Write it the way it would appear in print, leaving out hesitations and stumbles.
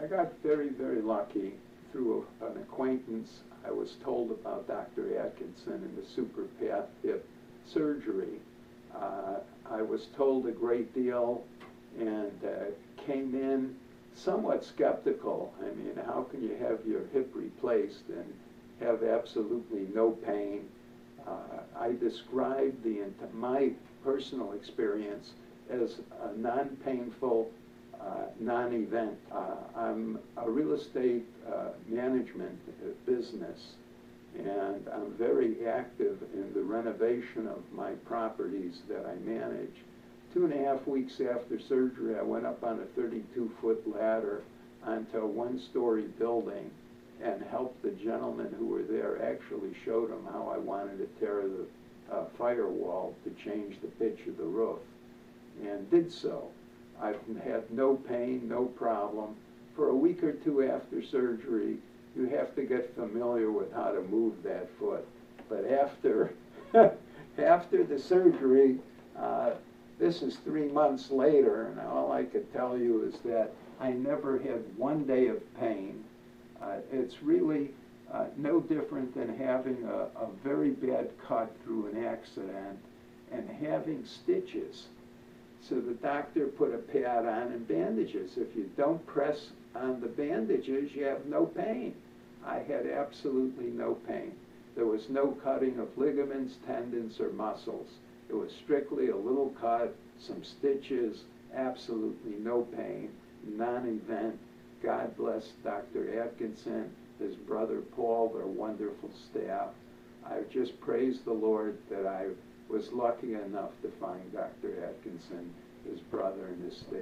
I got very, very lucky through an acquaintance. I was told about Dr. Atkinson and the superpath hip surgery. I was told a great deal and came in somewhat skeptical. I mean, how can you have your hip replaced and have absolutely no pain? I described my personal experience as a non-painful non-event. I'm a real estate management business, and I'm very active in the renovation of my properties that I manage. 2.5 weeks after surgery, I went up on a 32-foot ladder onto a one-story building and helped the gentlemen who were there, actually showed them how I wanted to tear the firewall to change the pitch of the roof, and did so. I've had no pain, no problem. For a week or two after surgery, you have to get familiar with how to move that foot. But after, after the surgery, this is 3 months later, and all I could tell you is that I never had one day of pain. It's really no different than having a very bad cut through an accident and having stitches. So the doctor put a pad on and bandages. If you don't press on the bandages, you have no pain. I had absolutely no pain. There was no cutting of ligaments, tendons, or muscles. It was strictly a little cut, some stitches, absolutely no pain, non-event. God bless Dr. Atkinson, his brother Paul, their wonderful staff. I just praise the Lord that I was lucky enough to find Dr. Atkinson, his brother, and his staff.